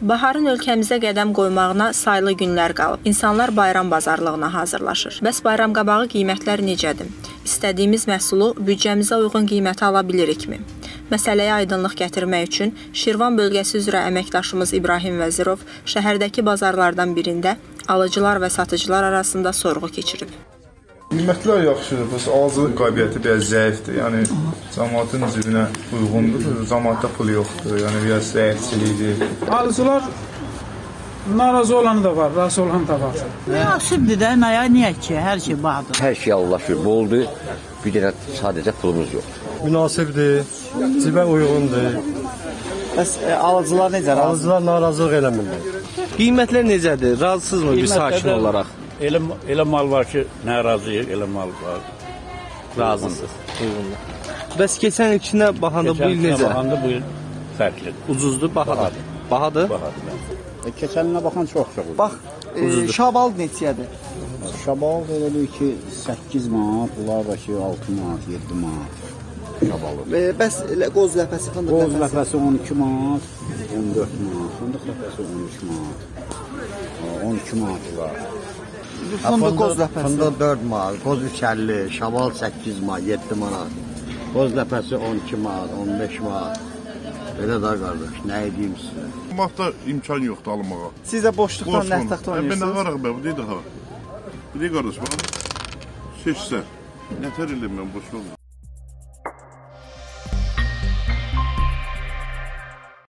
Baharın ölkəmizə qədəm qoymağına saylı günlər qalıb. İnsanlar bayram bazarlığına hazırlaşır. Bəs bayram qabağı qiymətlər necədir? İstədiyimiz məhsulu büdcəmizə uyğun qiymətə ala bilirikmi? Məsələyə aydınlıq gətirmək üçün Şirvan bölgəsi üzrə əməkdaşımız İbrahim Vəzirov şəhərdəki bazarlardan birində alıcılar və satıcılar arasında sorğu keçirib. Qiymətlər yaxşıdır, bəs alıcılıq qabiliyyəti biraz zəifdir. Yəni cəmiyyətin cibinə uyğundur, cəmiyyətdə pul yoxdur. Yəni biraz zəifçilikdir. Alıcılar narazı olanı da var, razı olanı da var. Münasibdir də, niyə ki, hər şey bağlıdır. Hər şey Allah şükür boldur. Bir dənə sadəcə pulumuz yoxdur. Münasibdir, cibə uyğundur. Bəs alıcılar necə? Alıcılar narazılıq eləmirlər. Qiymətlər necədir? Razısınızmı bir sakin olaraq? Elə mal var ki, narazıyıq, elə mal var. Razısınız. Bəs keçən ilkinə baxanda bu il necə? Keçən ilkinə baxanda bu il fərqlidir. Ucuzdur, bahadır. Bahadır? Bahadır. Keçən ilinə baxan çox-çox. Bax, şabal neçəyədir? Şabal elədir ki, 8 manat, bunlar da ki, 6 manat, 7 manat. Bəs qoz ləpəsi, fındıq ləpəsi? Qoz ləpəsi 12 manat, 14 manat, fındıq ləpəsi 13 manat, 12 manat var. Fındıq qoz ləpəsi? Fındıq 4 manat, qoz 3,50, şaval 8 manat, 7 manat, qoz ləpəsi 12 manat, 15 manat. Belə də qardaş, nə edeyim sizə? Maqda imkan yoxdur almağa. Siz də boşluqdan nəhtakta oynuyorsunuz? Mən nə qaraq bə, bu deyil də hava. Bu deyil qardaş, bana seçsə, nətər eləyəm mən boşluqdan?